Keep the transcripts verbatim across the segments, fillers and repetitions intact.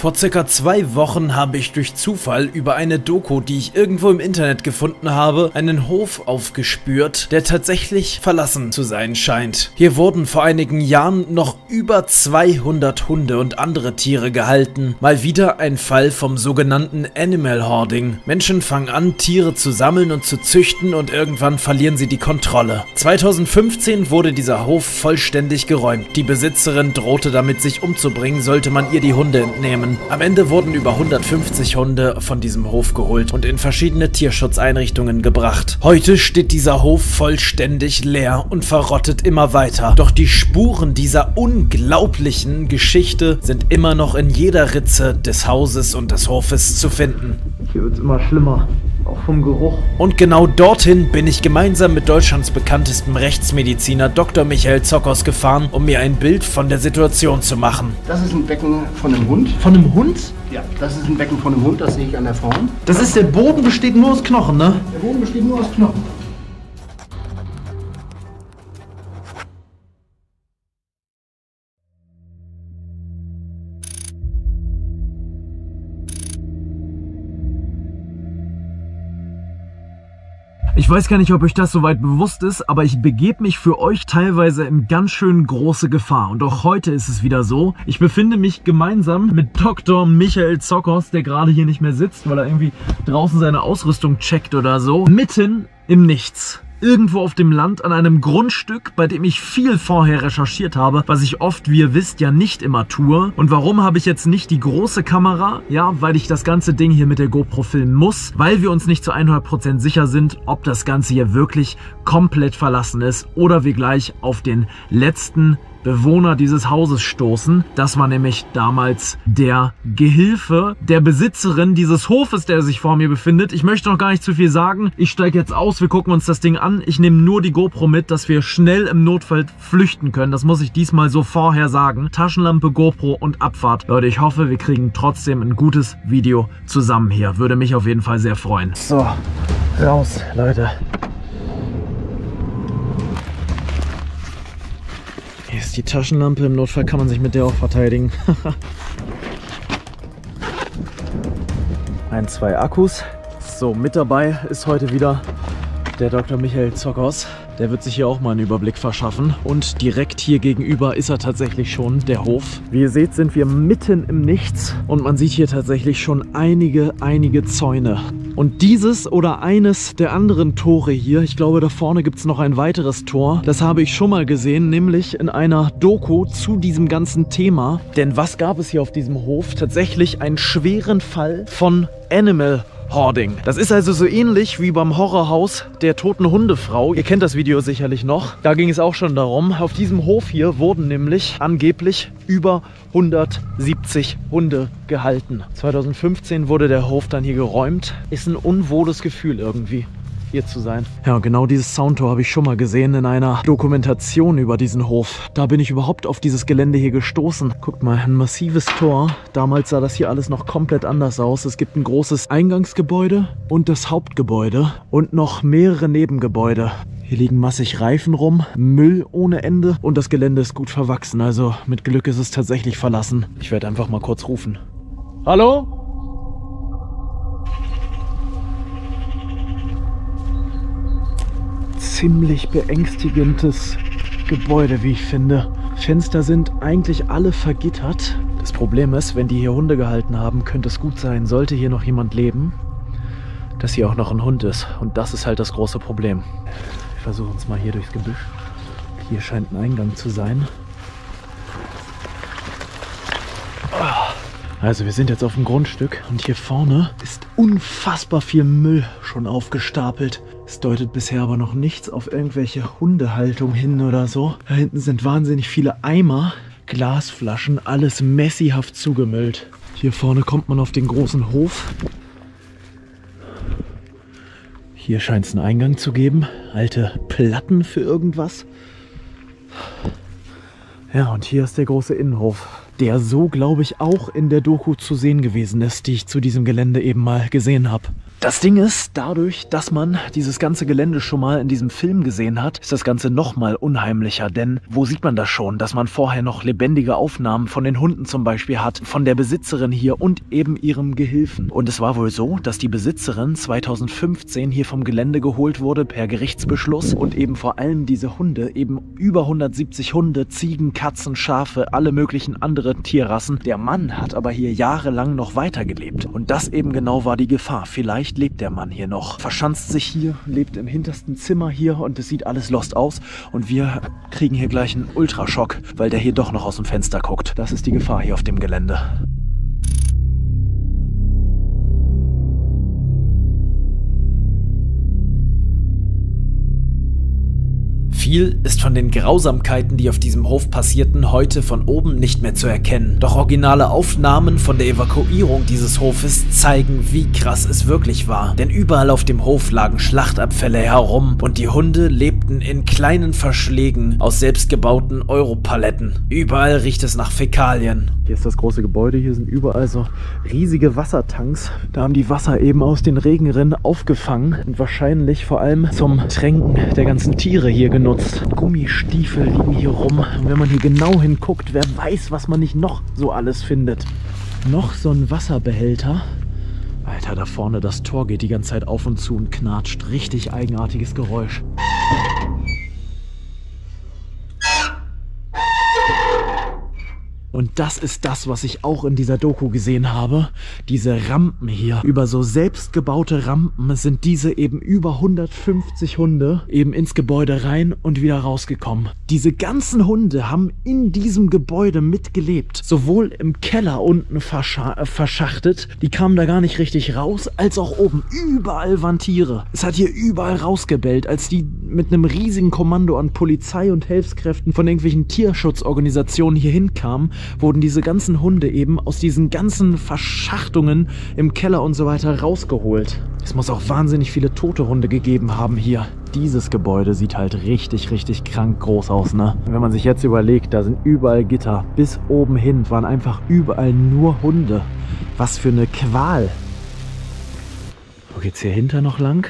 Vor circa zwei Wochen habe ich durch Zufall über eine Doku, die ich irgendwo im Internet gefunden habe, einen Hof aufgespürt, der tatsächlich verlassen zu sein scheint. Hier wurden vor einigen Jahren noch über zweihundert Hunde und andere Tiere gehalten. Mal wieder ein Fall vom sogenannten Animal Hoarding. Menschen fangen an, Tiere zu sammeln und zu züchten und irgendwann verlieren sie die Kontrolle. zweitausendfünfzehn wurde dieser Hof vollständig geräumt. Die Besitzerin drohte damit, sich umzubringen, sollte man ihr die Hunde entnehmen. Am Ende wurden über hundertfünfzig Hunde von diesem Hof geholt und in verschiedene Tierschutzeinrichtungen gebracht. Heute steht dieser Hof vollständig leer und verrottet immer weiter. Doch die Spuren dieser unglaublichen Geschichte sind immer noch in jeder Ritze des Hauses und des Hofes zu finden. Hier wird's immer schlimmer. Auch vom Geruch. Und genau dorthin bin ich gemeinsam mit Deutschlands bekanntestem Rechtsmediziner Doktor Michael Tsokos gefahren, um mir ein Bild von der Situation zu machen. Das ist ein Becken von einem Hund. Von einem Hund? Ja, das ist ein Becken von einem Hund, das sehe ich an der Form. Das ist, der Boden besteht nur aus Knochen, ne? Der Boden besteht nur aus Knochen. Ich weiß gar nicht, ob euch das soweit bewusst ist, aber ich begebe mich für euch teilweise in ganz schön große Gefahr. Und auch heute ist es wieder so. Ich befinde mich gemeinsam mit Doktor Michael Tsokos, der gerade hier nicht mehr sitzt, weil er irgendwie draußen seine Ausrüstung checkt oder so, mitten im Nichts. Irgendwo auf dem Land an einem Grundstück, bei dem ich viel vorher recherchiert habe, was ich oft, wie ihr wisst, ja nicht immer tue. Und warum habe ich jetzt nicht die große Kamera? Ja, weil ich das ganze Ding hier mit der GoPro filmen muss, weil wir uns nicht zu hundert Prozent sicher sind, ob das Ganze hier wirklich komplett verlassen ist oder wir gleich auf den letzten Bewohner dieses Hauses stoßen. Das war nämlich damals der Gehilfe der Besitzerin dieses Hofes, der sich vor mir befindet. Ich möchte noch gar nicht zu viel sagen. Ich steige jetzt aus, wir gucken uns das Ding an. Ich nehme nur die GoPro mit, dass wir schnell im Notfall flüchten können. Das muss ich diesmal so vorher sagen. Taschenlampe, GoPro und Abfahrt. Leute, ich hoffe, wir kriegen trotzdem ein gutes Video zusammen hier. Würde mich auf jeden Fall sehr freuen. So, raus, Leute. Hier ist die Taschenlampe, im Notfall kann man sich mit der auch verteidigen. Ein, zwei Akkus. So, mit dabei ist heute wieder der Doktor Michael Tsokos. Der wird sich hier auch mal einen Überblick verschaffen. Und direkt hier gegenüber ist er tatsächlich schon, der Hof. Wie ihr seht, sind wir mitten im Nichts. Und man sieht hier tatsächlich schon einige, einige Zäune. Und dieses oder eines der anderen Tore hier, ich glaube, da vorne gibt es noch ein weiteres Tor. Das habe ich schon mal gesehen, nämlich in einer Doku zu diesem ganzen Thema. Denn was gab es hier auf diesem Hof? Tatsächlich einen schweren Fall von Animal Hoarding. Das ist also so ähnlich wie beim Horrorhaus der toten Hundefrau. Ihr kennt das Video sicherlich noch. Da ging es auch schon darum. Auf diesem Hof hier wurden nämlich angeblich über hundertsiebzig Hunde gehalten. zweitausendfünfzehn wurde der Hof dann hier geräumt. Ist ein unwohles Gefühl irgendwie, hier zu sein. Ja, genau dieses Soundtor habe ich schon mal gesehen in einer Dokumentation über diesen Hof. Da bin ich überhaupt auf dieses Gelände hier gestoßen. Guckt mal, ein massives Tor. Damals sah das hier alles noch komplett anders aus. Es gibt ein großes Eingangsgebäude und das Hauptgebäude und noch mehrere Nebengebäude. Hier liegen massig Reifen rum, Müll ohne Ende und das Gelände ist gut verwachsen. Also mit Glück ist es tatsächlich verlassen. Ich werde einfach mal kurz rufen. Hallo? Ziemlich beängstigendes Gebäude, wie ich finde. Fenster sind eigentlich alle vergittert. Das Problem ist, wenn die hier Hunde gehalten haben, könnte es gut sein, sollte hier noch jemand leben, dass hier auch noch ein Hund ist. Und das ist halt das große Problem. Wir versuchen es mal hier durchs Gebüsch. Hier scheint ein Eingang zu sein. Also wir sind jetzt auf dem Grundstück und hier vorne ist unfassbar viel Müll schon aufgestapelt. Es deutet bisher aber noch nichts auf irgendwelche Hundehaltung hin oder so. Da hinten sind wahnsinnig viele Eimer, Glasflaschen, alles messihaft zugemüllt. Hier vorne kommt man auf den großen Hof. Hier scheint es einen Eingang zu geben. Alte Platten für irgendwas. Ja, und hier ist der große Innenhof. der so, glaube ich, auch in der Doku zu sehen gewesen ist, die ich zu diesem Gelände eben mal gesehen habe. Das Ding ist, dadurch, dass man dieses ganze Gelände schon mal in diesem Film gesehen hat, ist das Ganze nochmal unheimlicher, denn wo sieht man das schon, dass man vorher noch lebendige Aufnahmen von den Hunden zum Beispiel hat, von der Besitzerin hier und eben ihrem Gehilfen. Und es war wohl so, dass die Besitzerin zweitausendfünfzehn hier vom Gelände geholt wurde per Gerichtsbeschluss und eben vor allem diese Hunde, eben über hundertsiebzig Hunde, Ziegen, Katzen, Schafe, alle möglichen anderen Tierrassen. Der Mann hat aber hier jahrelang noch weitergelebt und das eben genau war die Gefahr. Vielleicht lebt der Mann hier noch, verschanzt sich hier, lebt im hintersten Zimmer hier und es sieht alles lost aus und wir kriegen hier gleich einen Ultraschock, weil der hier doch noch aus dem Fenster guckt. Das ist die Gefahr hier auf dem Gelände. Viel ist von den Grausamkeiten, die auf diesem Hof passierten, heute von oben nicht mehr zu erkennen. Doch originale Aufnahmen von der Evakuierung dieses Hofes zeigen, wie krass es wirklich war. Denn überall auf dem Hof lagen Schlachtabfälle herum und die Hunde lebten in kleinen Verschlägen aus selbstgebauten Europaletten. Überall riecht es nach Fäkalien. Hier ist das große Gebäude, hier sind überall so riesige Wassertanks. Da haben die Wasser eben aus den Regenrinnen aufgefangen und wahrscheinlich vor allem zum Tränken der ganzen Tiere hier genutzt. Gummistiefel liegen hier rum. Und wenn man hier genau hinguckt, wer weiß, was man nicht noch so alles findet. Noch so ein Wasserbehälter. Alter, da vorne das Tor geht die ganze Zeit auf und zu und knatscht. Richtig eigenartiges Geräusch. Und das ist das, was ich auch in dieser Doku gesehen habe. Diese Rampen hier. Über so selbstgebaute Rampen sind diese eben über hundertfünfzig Hunde eben ins Gebäude rein und wieder rausgekommen. Diese ganzen Hunde haben in diesem Gebäude mitgelebt. Sowohl im Keller unten verscha äh, verschachtet, die kamen da gar nicht richtig raus, als auch oben. Überall waren Tiere. Es hat hier überall rausgebellt, als die mit einem riesigen Kommando an Polizei und Hilfskräften von irgendwelchen Tierschutzorganisationen hier hinkamen, wurden diese ganzen Hunde eben aus diesen ganzen Verschachtungen im Keller und so weiter rausgeholt. Es muss auch wahnsinnig viele tote Hunde gegeben haben hier. Dieses Gebäude sieht halt richtig, richtig krank groß aus, ne? Wenn man sich jetzt überlegt, da sind überall Gitter. Bis oben hin waren einfach überall nur Hunde. Was für eine Qual. Wo geht's hier hinter noch lang?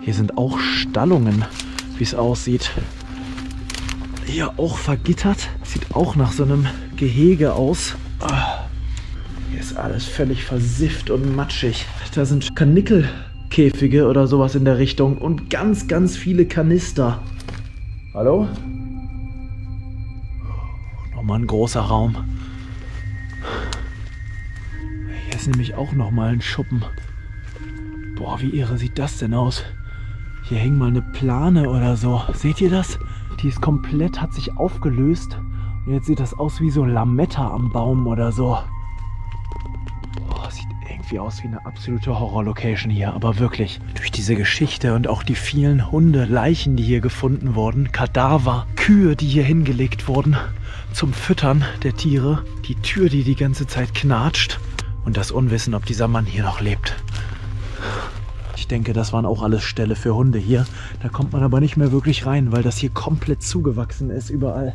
Hier sind auch Stallungen, wie es aussieht. Hier auch vergittert. Sieht auch nach so einem Gehege aus. Hier ist alles völlig versifft und matschig. Da sind Karnickelkäfige oder sowas in der Richtung und ganz, ganz viele Kanister. Hallo? Nochmal ein großer Raum. Hier ist nämlich auch nochmal ein Schuppen. Boah, wie irre sieht das denn aus? Hier hängt mal eine Plane oder so. Seht ihr das? Die ist komplett, hat sich aufgelöst. Und jetzt sieht das aus wie so Lametta am Baum oder so. Boah, sieht irgendwie aus wie eine absolute Horror-Location hier, aber wirklich. Durch diese Geschichte und auch die vielen Hunde, Leichen, die hier gefunden wurden, Kadaver, Kühe, die hier hingelegt wurden zum Füttern der Tiere, die Tür, die die ganze Zeit knatscht und das Unwissen, ob dieser Mann hier noch lebt. Ich denke, das waren auch alles Ställe für Hunde hier. Da kommt man aber nicht mehr wirklich rein, weil das hier komplett zugewachsen ist überall.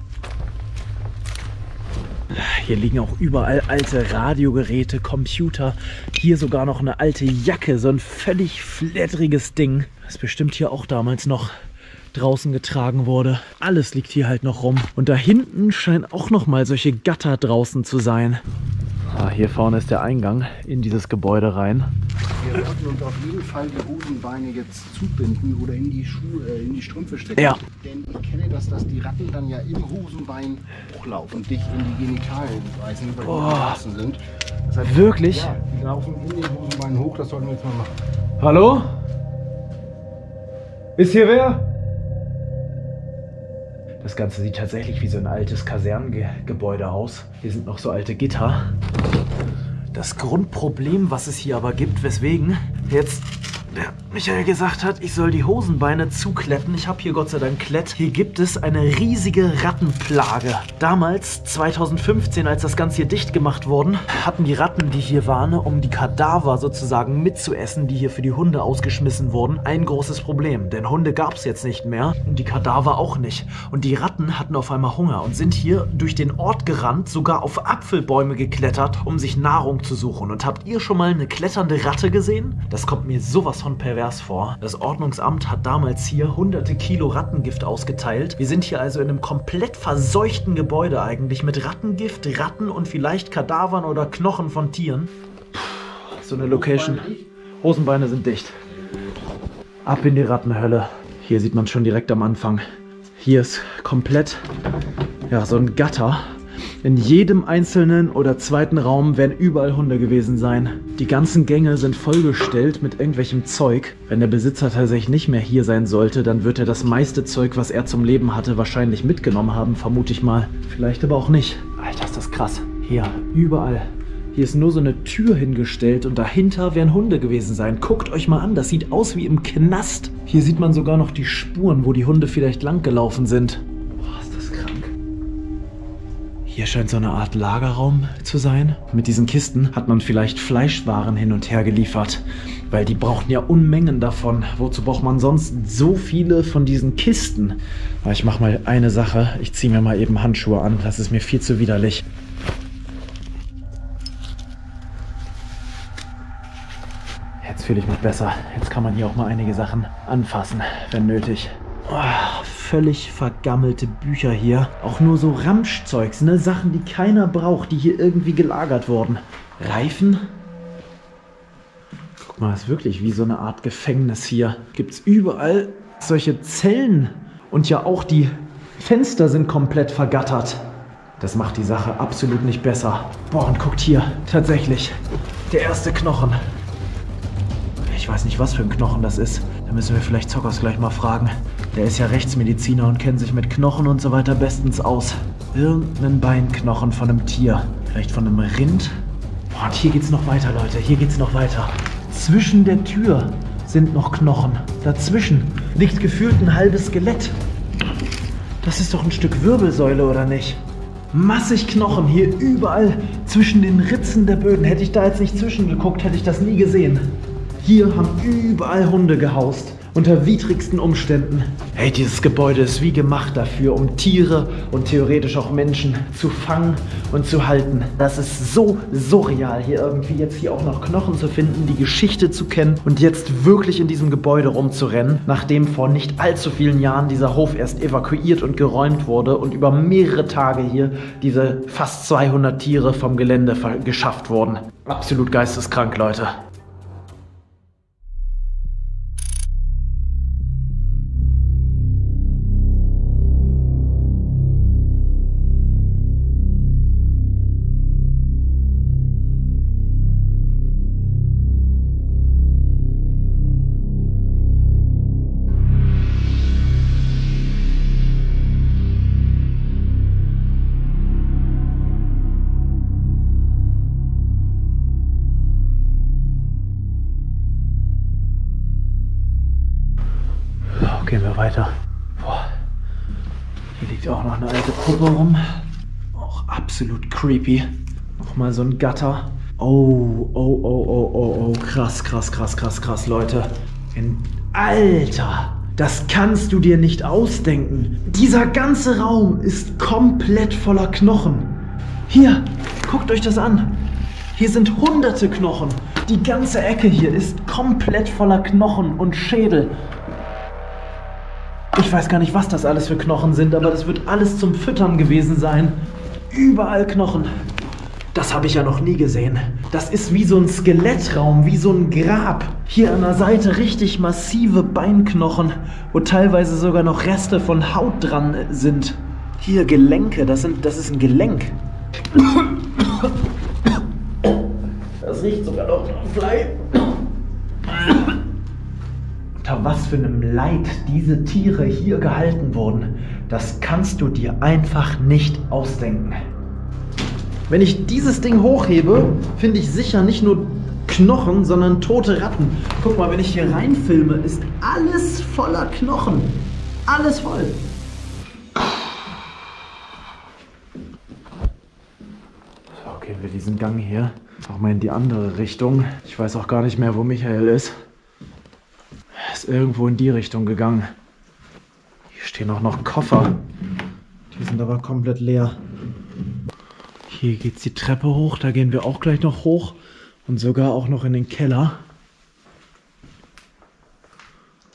Hier liegen auch überall alte Radiogeräte, Computer, hier sogar noch eine alte Jacke, so ein völlig flatteriges Ding, das bestimmt hier auch damals noch draußen getragen wurde. Alles liegt hier halt noch rum. Und da hinten scheinen auch noch mal solche Gatter draußen zu sein. Ah, hier vorne ist der Eingang in dieses Gebäude rein. Wir sollten uns auf jeden Fall die Hosenbeine jetzt zubinden oder in die Schuhe, in die Strümpfe stecken. Ja. Denn ich kenne das, dass die Ratten dann ja im Hosenbein hochlaufen und dich in die Genitalien beißen, weil die draußen sind. Das heißt, wirklich? Ja, die laufen in den Hosenbeinen hoch, das sollten wir jetzt mal machen. Hallo? Ist hier wer? Das Ganze sieht tatsächlich wie so ein altes Kasernengebäude aus. Hier sind noch so alte Gitter. Das Grundproblem, was es hier aber gibt, weswegen jetzt der Michael gesagt hat, ich soll die Hosenbeine zukletten. Ich habe hier Gott sei Dank Klett. Hier gibt es eine riesige Rattenplage. Damals, zweitausendfünfzehn, als das Ganze hier dicht gemacht worden, hatten die Ratten, die hier waren, um die Kadaver sozusagen mitzuessen, die hier für die Hunde ausgeschmissen wurden, ein großes Problem. Denn Hunde gab es jetzt nicht mehr und die Kadaver auch nicht. Und die Ratten hatten auf einmal Hunger und sind hier durch den Ort gerannt, sogar auf Apfelbäume geklettert, um sich Nahrung zu suchen. Und habt ihr schon mal eine kletternde Ratte gesehen? Das kommt mir sowas von pervers vor. Das Ordnungsamt hat damals hier hunderte Kilo Rattengift ausgeteilt. Wir sind hier also in einem komplett verseuchten Gebäude eigentlich mit Rattengift, Ratten und vielleicht Kadavern oder Knochen von Tieren. Puh, so eine Location. Hosenbeine sind dicht. Ab in die Rattenhölle. Hier sieht man schon direkt am Anfang. Hier ist komplett, ja, so ein Gatter. In jedem einzelnen oder zweiten Raum werden überall Hunde gewesen sein. Die ganzen Gänge sind vollgestellt mit irgendwelchem Zeug. Wenn der Besitzer tatsächlich nicht mehr hier sein sollte, dann wird er das meiste Zeug, was er zum Leben hatte, wahrscheinlich mitgenommen haben, vermute ich mal. Vielleicht aber auch nicht. Alter, ist das krass. Hier, überall. Hier ist nur so eine Tür hingestellt und dahinter werden Hunde gewesen sein. Guckt euch mal an, das sieht aus wie im Knast. Hier sieht man sogar noch die Spuren, wo die Hunde vielleicht langgelaufen sind. Hier scheint so eine Art Lagerraum zu sein. Mit diesen Kisten hat man vielleicht Fleischwaren hin und her geliefert, weil die brauchten ja Unmengen davon. Wozu braucht man sonst so viele von diesen Kisten? Aber ich mache mal eine Sache. Ich ziehe mir mal eben Handschuhe an. Das ist mir viel zu widerlich. Jetzt fühle ich mich besser. Jetzt kann man hier auch mal einige Sachen anfassen, wenn nötig. Oh, völlig vergammelte Bücher hier. Auch nur so Ramschzeugs, ne? Sachen, die keiner braucht, die hier irgendwie gelagert wurden. Reifen? Guck mal, das ist wirklich wie so eine Art Gefängnis hier. Gibt's überall solche Zellen. Und ja, auch die Fenster sind komplett vergattert. Das macht die Sache absolut nicht besser. Boah, und guckt hier. Tatsächlich. Der erste Knochen. Ich weiß nicht, was für ein Knochen das ist. Da müssen wir vielleicht Tsokos gleich mal fragen. Der ist ja Rechtsmediziner und kennt sich mit Knochen und so weiter bestens aus. Irgendein Beinknochen von einem Tier. Vielleicht von einem Rind. Boah, und hier geht's noch weiter, Leute. Hier geht's noch weiter. Zwischen der Tür sind noch Knochen. Dazwischen liegt gefühlt ein halbes Skelett. Das ist doch ein Stück Wirbelsäule, oder nicht? Massig Knochen hier überall zwischen den Ritzen der Böden. Hätte ich da jetzt nicht zwischengeguckt, hätte ich das nie gesehen. Hier haben überall Hunde gehaust, unter widrigsten Umständen. Hey, dieses Gebäude ist wie gemacht dafür, um Tiere und theoretisch auch Menschen zu fangen und zu halten. Das ist so surreal, hier irgendwie jetzt hier auch noch Knochen zu finden, die Geschichte zu kennen und jetzt wirklich in diesem Gebäude rumzurennen, nachdem vor nicht allzu vielen Jahren dieser Hof erst evakuiert und geräumt wurde und über mehrere Tage hier diese fast zweihundert Tiere vom Gelände geschafft wurden. Absolut geisteskrank, Leute. Gehen wir weiter. Boah. Hier liegt auch noch eine alte Puppe rum. Auch absolut creepy. Nochmal so ein Gatter. Oh, oh, oh, oh, oh, oh. Krass, krass, krass, krass, krass, Leute. In Alter! Das kannst du dir nicht ausdenken. Dieser ganze Raum ist komplett voller Knochen. Hier, guckt euch das an. Hier sind hunderte Knochen. Die ganze Ecke hier ist komplett voller Knochen und Schädel. Ich weiß gar nicht, was das alles für Knochen sind, aber das wird alles zum Füttern gewesen sein. Überall Knochen. Das habe ich ja noch nie gesehen. Das ist wie so ein Skelettraum, wie so ein Grab. Hier an der Seite richtig massive Beinknochen, wo teilweise sogar noch Reste von Haut dran sind. Hier Gelenke, das sind, das ist ein Gelenk. Das riecht sogar noch nach Fleisch. Unter was für einem Leid diese Tiere hier gehalten wurden, das kannst du dir einfach nicht ausdenken. Wenn ich dieses Ding hochhebe, finde ich sicher nicht nur Knochen, sondern tote Ratten. Guck mal, wenn ich hier reinfilme, ist alles voller Knochen. Alles voll. So, gehen wir diesen Gang hier auch mal in die andere Richtung. Ich weiß auch gar nicht mehr, wo Michael ist. Er ist irgendwo in die Richtung gegangen. Hier stehen auch noch Koffer. Die sind aber komplett leer. Hier geht es die Treppe hoch, da gehen wir auch gleich noch hoch und sogar auch noch in den Keller.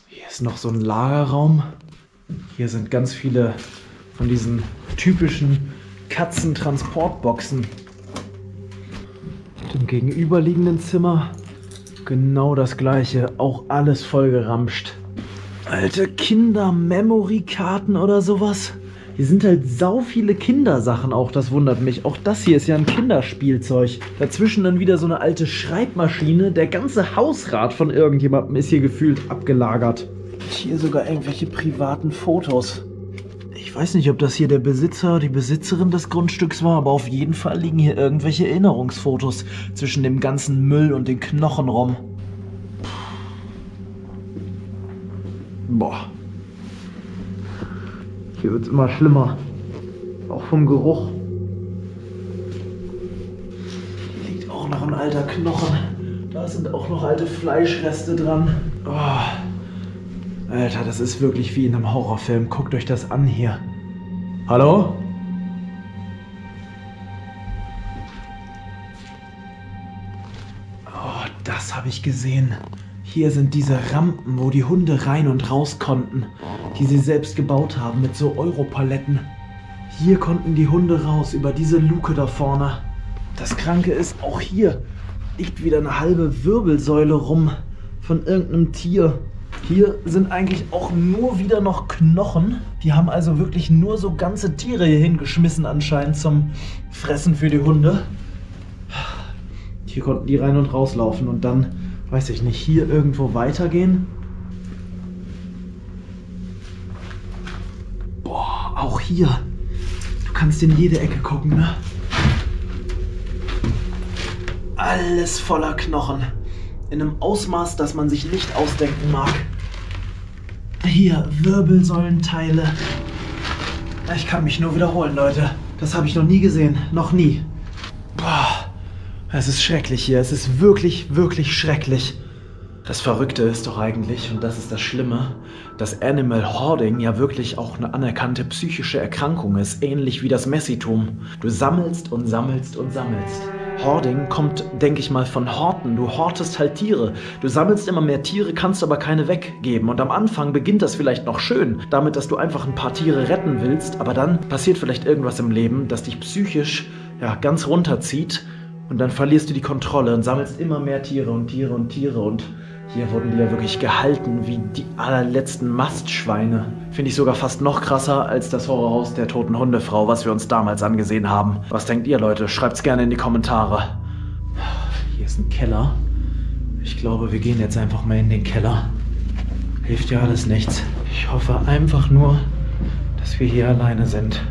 Hier ist noch so ein Lagerraum. Hier sind ganz viele von diesen typischen Katzentransportboxen. Im gegenüberliegenden Zimmer genau das gleiche, auch alles vollgeramscht. Alte Kinder-Memory-Karten oder sowas. Hier sind halt sau viele Kindersachen auch, das wundert mich. Auch das hier ist ja ein Kinderspielzeug. Dazwischen dann wieder so eine alte Schreibmaschine. Der ganze Hausrat von irgendjemandem ist hier gefühlt abgelagert. Hier sogar irgendwelche privaten Fotos. Ich weiß nicht, ob das hier der Besitzer, die Besitzerin des Grundstücks war, aber auf jeden Fall liegen hier irgendwelche Erinnerungsfotos zwischen dem ganzen Müll und den Knochen rum. Boah. Hier wird es immer schlimmer. Auch vom Geruch. Hier liegt auch noch ein alter Knochen. Da sind auch noch alte Fleischreste dran. Oh. Alter, das ist wirklich wie in einem Horrorfilm. Guckt euch das an hier. Hallo? Oh, das habe ich gesehen. Hier sind diese Rampen, wo die Hunde rein und raus konnten, die sie selbst gebaut haben mit so Europaletten. Hier konnten die Hunde raus, über diese Luke da vorne. Das Kranke ist, auch hier liegt wieder eine halbe Wirbelsäule rum von irgendeinem Tier. Hier sind eigentlich auch nur wieder noch Knochen. Die haben also wirklich nur so ganze Tiere hier hingeschmissen anscheinend zum Fressen für die Hunde. Hier konnten die rein und rauslaufen und dann... Weiß ich nicht, hier irgendwo weitergehen? Boah, auch hier. Du kannst in jede Ecke gucken, ne? Alles voller Knochen. In einem Ausmaß, das man sich nicht ausdenken mag. Hier, Wirbelsäulenteile. Ich kann mich nur wiederholen, Leute. Das habe ich noch nie gesehen. Noch nie. Boah. Es ist schrecklich hier, es ist wirklich, wirklich schrecklich. Das Verrückte ist doch eigentlich, und das ist das Schlimme, dass Animal Hoarding ja wirklich auch eine anerkannte psychische Erkrankung ist, ähnlich wie das Messitum. Du sammelst und sammelst und sammelst. Hoarding kommt, denke ich mal, von Horten. Du hortest halt Tiere. Du sammelst immer mehr Tiere, kannst aber keine weggeben. Und am Anfang beginnt das vielleicht noch schön, damit, dass du einfach ein paar Tiere retten willst, aber dann passiert vielleicht irgendwas im Leben, das dich psychisch ja, ganz runterzieht. Und dann verlierst du die Kontrolle und sammelst immer mehr Tiere und Tiere und Tiere. Und hier wurden die ja wirklich gehalten wie die allerletzten Mastschweine. Finde ich sogar fast noch krasser als das Horrorhaus der toten Hundefrau, was wir uns damals angesehen haben. Was denkt ihr, Leute? Schreibt's gerne in die Kommentare. Hier ist ein Keller. Ich glaube, wir gehen jetzt einfach mal in den Keller. Hilft ja alles nichts. Ich hoffe einfach nur, dass wir hier alleine sind.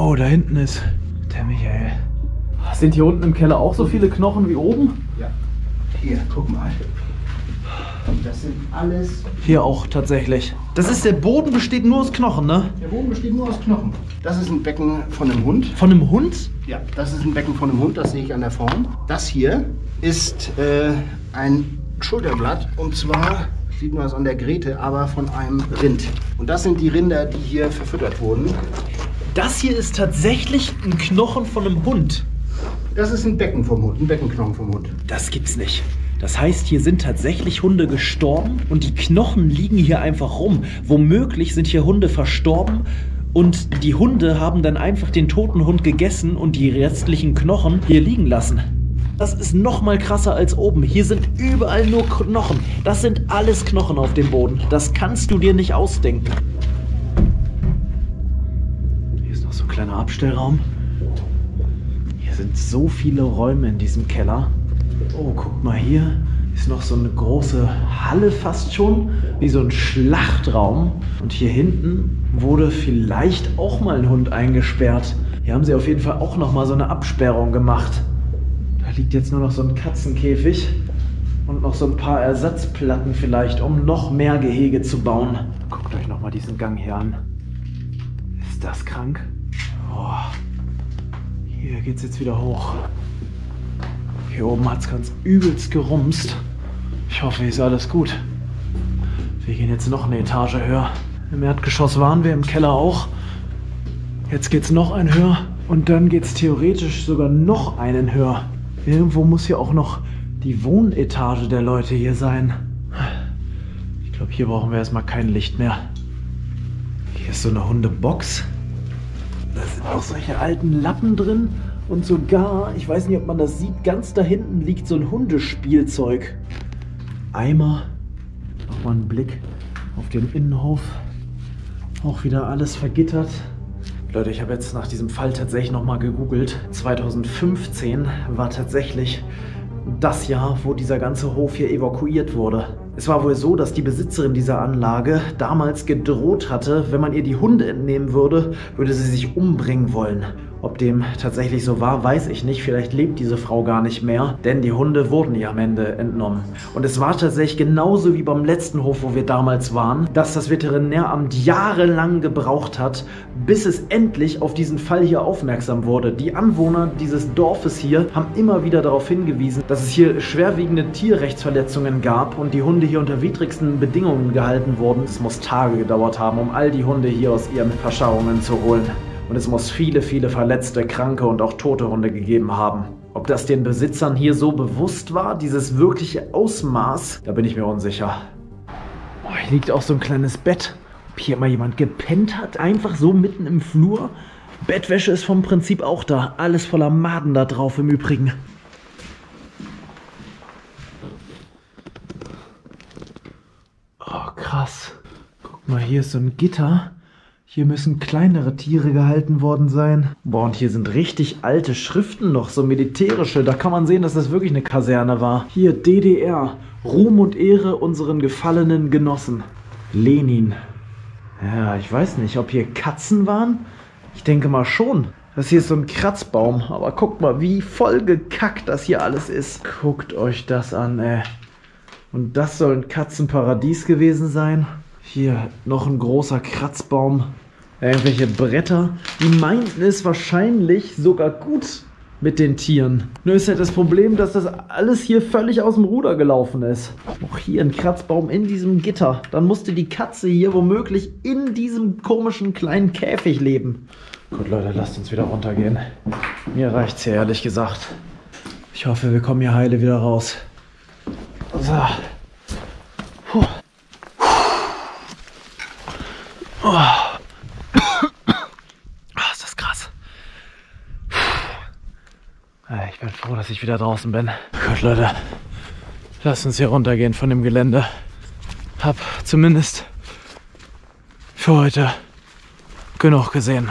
Oh, da hinten ist der Michael. Sind hier unten im Keller auch so viele Knochen wie oben? Ja. Hier, guck mal. Das sind alles... Hier auch tatsächlich. Das ist, der Boden besteht nur aus Knochen, ne? Der Boden besteht nur aus Knochen. Das ist ein Becken von einem Hund. Von einem Hund? Ja, das ist ein Becken von einem Hund, das sehe ich an der Form. Das hier ist äh, ein Schulterblatt und zwar... Sieht man es an der Grete, aber von einem Rind. Und das sind die Rinder, die hier verfüttert wurden. Das hier ist tatsächlich ein Knochen von einem Hund. Das ist ein Becken vom Hund, ein Beckenknochen vom Hund. Das gibt's nicht. Das heißt, hier sind tatsächlich Hunde gestorben und die Knochen liegen hier einfach rum. Womöglich sind hier Hunde verstorben und die Hunde haben dann einfach den toten Hund gegessen und die restlichen Knochen hier liegen lassen. Das ist noch mal krasser als oben. Hier sind überall nur Knochen. Das sind alles Knochen auf dem Boden. Das kannst du dir nicht ausdenken. Hier ist noch so ein kleiner Abstellraum. Hier sind so viele Räume in diesem Keller. Oh, guck mal hier. ist noch so eine große Halle fast schon, wie so ein Schlachtraum. Und hier hinten wurde vielleicht auch mal ein Hund eingesperrt. Hier haben sie auf jeden Fall auch noch mal so eine Absperrung gemacht. Da liegt jetzt nur noch so ein Katzenkäfig und noch so ein paar Ersatzplatten vielleicht, um noch mehr Gehege zu bauen. Guckt euch noch mal diesen Gang hier an. Ist das krank? Oh. Hier geht's jetzt wieder hoch. Hier oben hat es ganz übelst gerumst. Ich hoffe, hier ist alles gut. Wir gehen jetzt noch eine Etage höher. Im Erdgeschoss waren wir, im Keller auch. Jetzt geht es noch einen höher und dann geht es theoretisch sogar noch einen höher. Irgendwo muss hier auch noch die Wohnetage der Leute hier sein. Ich glaube, hier brauchen wir erstmal kein Licht mehr. Hier ist so eine Hundebox. Da sind auch solche alten Lappen drin. Und sogar, ich weiß nicht, ob man das sieht, ganz da hinten liegt so ein Hundespielzeug. Eimer, nochmal einen Blick auf den Innenhof. Auch wieder alles vergittert. Leute, ich habe jetzt nach diesem Fall tatsächlich nochmal gegoogelt. zweitausendfünfzehn war tatsächlich das Jahr, wo dieser ganze Hof hier evakuiert wurde. Es war wohl so, dass die Besitzerin dieser Anlage damals gedroht hatte, wenn man ihr die Hunde entnehmen würde, würde sie sich umbringen wollen. Ob dem tatsächlich so war, weiß ich nicht. Vielleicht lebt diese Frau gar nicht mehr, denn die Hunde wurden ihr am Ende entnommen. Und es war tatsächlich genauso wie beim letzten Hof, wo wir damals waren, dass das Veterinäramt jahrelang gebraucht hat, bis es endlich auf diesen Fall hier aufmerksam wurde. Die Anwohner dieses Dorfes hier haben immer wieder darauf hingewiesen, dass es hier schwerwiegende Tierrechtsverletzungen gab und die Hunde hier unter widrigsten Bedingungen gehalten wurden. Es muss Tage gedauert haben, um all die Hunde hier aus ihren Verscharrungen zu holen. Und es muss viele, viele verletzte, kranke und auch tote Hunde gegeben haben. Ob das den Besitzern hier so bewusst war, dieses wirkliche Ausmaß, da bin ich mir unsicher. Oh, hier liegt auch so ein kleines Bett. Ob hier mal jemand gepennt hat, einfach so mitten im Flur. Bettwäsche ist vom Prinzip auch da. Alles voller Maden da drauf im Übrigen. Oh, krass. Guck mal, hier ist so ein Gitter. Hier müssen kleinere Tiere gehalten worden sein. Boah, und hier sind richtig alte Schriften noch, so militärische. Da kann man sehen, dass das wirklich eine Kaserne war. Hier D D R, Ruhm und Ehre unseren gefallenen Genossen. Lenin. Ja, ich weiß nicht, ob hier Katzen waren? Ich denke mal schon. Das hier ist so ein Kratzbaum. Aber guckt mal, wie voll gekackt das hier alles ist. Guckt euch das an, ey. Und das soll ein Katzenparadies gewesen sein. Hier noch ein großer Kratzbaum, irgendwelche Bretter. Die meinten es wahrscheinlich sogar gut mit den Tieren. Nur ist halt das Problem, dass das alles hier völlig aus dem Ruder gelaufen ist. Auch hier ein Kratzbaum in diesem Gitter. Dann musste die Katze hier womöglich in diesem komischen kleinen Käfig leben. Gut, Leute, lasst uns wieder runtergehen. Mir reicht's hier, ehrlich gesagt. Ich hoffe, wir kommen hier heile wieder raus. So. Puh. Oh. Oh, ist das krass. Ich bin froh, dass ich wieder draußen bin. Gut, Leute, lasst uns hier runtergehen von dem Gelände. Hab zumindest für heute genug gesehen.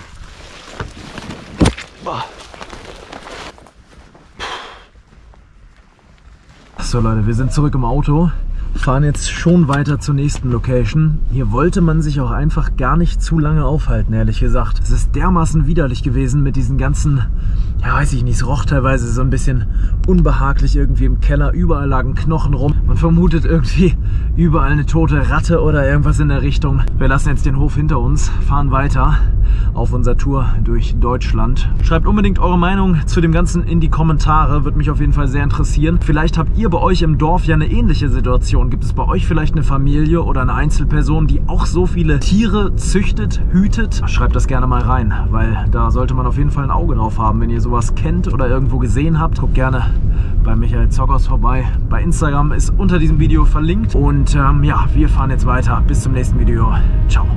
So, Leute, wir sind zurück im Auto. Wir fahren jetzt schon weiter zur nächsten Location. Hier wollte man sich auch einfach gar nicht zu lange aufhalten, ehrlich gesagt. Es ist dermaßen widerlich gewesen mit diesen ganzen, ja weiß ich nicht, es roch teilweise so ein bisschen unbehaglich irgendwie im Keller. Überall lagen Knochen rum. Man vermutet irgendwie überall eine tote Ratte oder irgendwas in der Richtung. Wir lassen jetzt den Hof hinter uns, fahren weiter auf unserer Tour durch Deutschland. Schreibt unbedingt eure Meinung zu dem Ganzen in die Kommentare, würde mich auf jeden Fall sehr interessieren. Vielleicht habt ihr bei euch im Dorf ja eine ähnliche Situation. Gibt es bei euch vielleicht eine Familie oder eine Einzelperson, die auch so viele Tiere züchtet, hütet? Schreibt das gerne mal rein, weil da sollte man auf jeden Fall ein Auge drauf haben. Wenn ihr sowas kennt oder irgendwo gesehen habt, guckt gerne bei Michael Tsokos vorbei. Bei Instagram ist unter diesem Video verlinkt. Und ähm, ja, wir fahren jetzt weiter. Bis zum nächsten Video. Ciao.